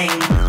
Bang.